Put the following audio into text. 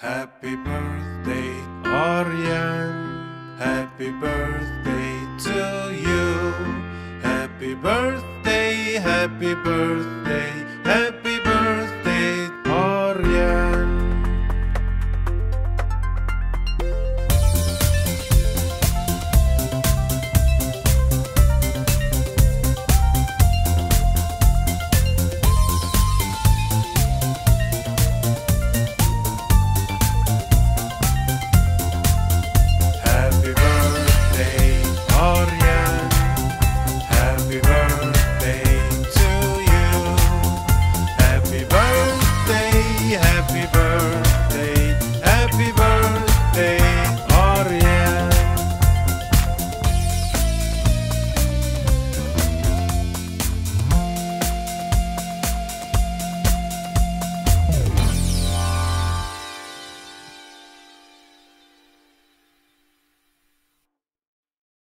Happy birthday, Arian. Happy birthday to you. Happy birthday, happy birthday, happy birthday.